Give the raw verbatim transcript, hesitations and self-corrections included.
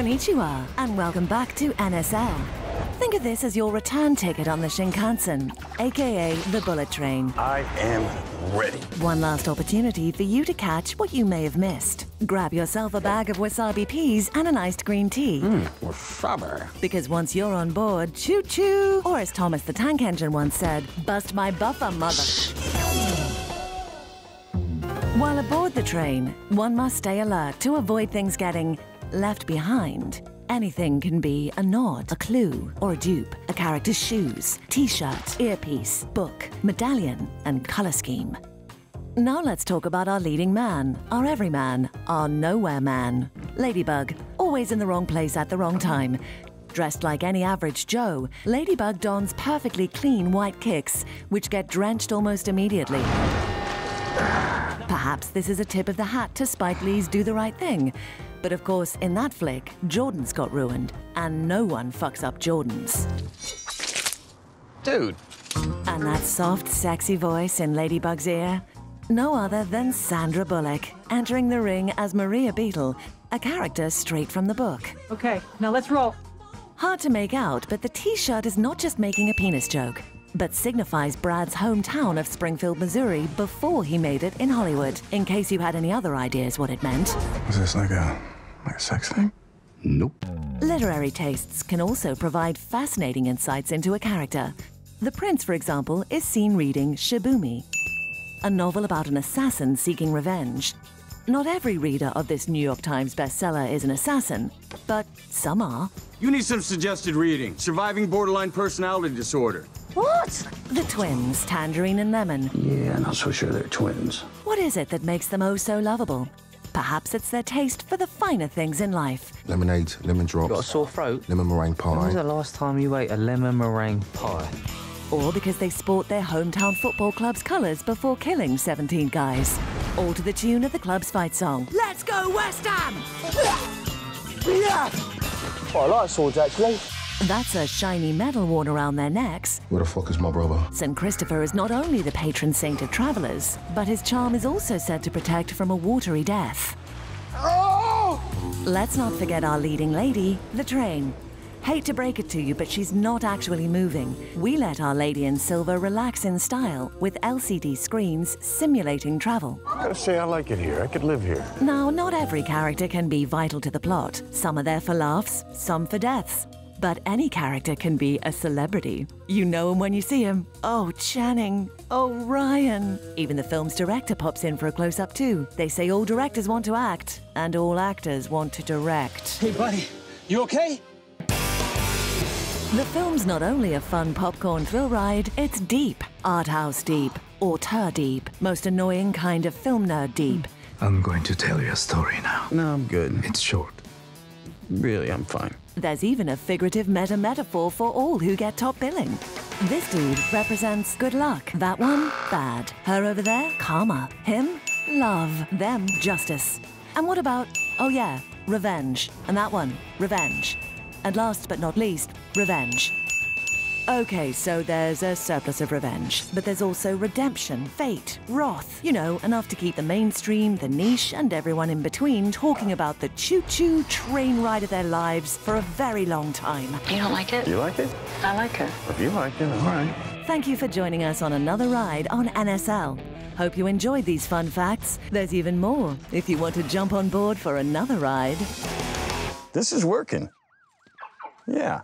Konnichiwa, and welcome back to N S L. Think of this as your return ticket on the Shinkansen, aka the bullet train. I am ready. One last opportunity for you to catch what you may have missed. Grab yourself a bag of wasabi peas and an iced green tea. Mmm, wasabi. Because once you're on board, choo-choo, or as Thomas the Tank Engine once said, bust my buffer, mother. While aboard the train, one must stay alert to avoid things getting left behind. Anything can be a nod, a clue, or a dupe. A character's shoes, t-shirt, earpiece, book, medallion, and color scheme. Now let's talk about our leading man, our everyman, our nowhere man. Ladybug, always in the wrong place at the wrong time. Dressed like any average Joe, Ladybug dons perfectly clean white kicks, which get drenched almost immediately. Perhaps this is a tip of the hat to Spike Lee's Do the Right Thing. But of course, in that flick, Jordan's got ruined, and no one fucks up Jordan's. Dude. And that soft, sexy voice in Ladybug's ear? No other than Sandra Bullock, entering the ring as Maria Beetle, a character straight from the book. Okay, now let's roll. Hard to make out, but the t-shirt is not just making a penis joke, but signifies Brad's hometown of Springfield, Missouri, before he made it in Hollywood, in case you had any other ideas what it meant. Is this like a, like a sex thing? Nope. Literary tastes can also provide fascinating insights into a character. The Prince, for example, is seen reading Shibumi, a novel about an assassin seeking revenge. Not every reader of this New York Times bestseller is an assassin, but some are. You need some suggested reading. Surviving Borderline Personality Disorder. What? The twins, Tangerine and Lemon. Yeah, not so sure they're twins. What is it that makes them oh so lovable? Perhaps it's their taste for the finer things in life. Lemonade, lemon drops. Got a sore throat? Lemon meringue pie. When was the last time you ate a lemon meringue pie? Or because they sport their hometown football club's colours before killing seventeen guys. All to the tune of the club's fight song. Let's go West Ham! Yeah! Oh, I like swords, actually. That's a shiny medal worn around their necks. Where the fuck is my brother? Saint Christopher is not only the patron saint of travellers, but his charm is also said to protect from a watery death. Oh! Let's not forget our leading lady, the train. Hate to break it to you, but she's not actually moving. We let our lady in silver relax in style, with L C D screens simulating travel. I gotta say, I like it here. I could live here. Now, not every character can be vital to the plot. Some are there for laughs, some for deaths. But any character can be a celebrity. You know him when you see him. Oh, Channing. Oh, Ryan. Even the film's director pops in for a close-up, too. They say all directors want to act, and all actors want to direct. Hey, buddy, you okay? The film's not only a fun popcorn thrill ride, it's deep. Art house deep. Auteur deep. Most annoying kind of film nerd deep. I'm going to tell you a story now. No, I'm good. It's short. Really, I'm fine. There's even a figurative meta-metaphor for all who get top billing. This dude represents good luck. That one, bad. Her over there, karma. Him, love. Them, justice. And what about, oh yeah, revenge. And that one, revenge. And last but not least, revenge. Okay, so there's a surplus of revenge, but there's also redemption, fate, wrath. You know, enough to keep the mainstream, the niche, and everyone in between talking about the choo-choo train ride of their lives for a very long time. You don't like it? You like it? I like it. If you like it, all right. Thank you for joining us on another ride on N S L. Hope you enjoyed these fun facts. There's even more if you want to jump on board for another ride. This is working. Yeah.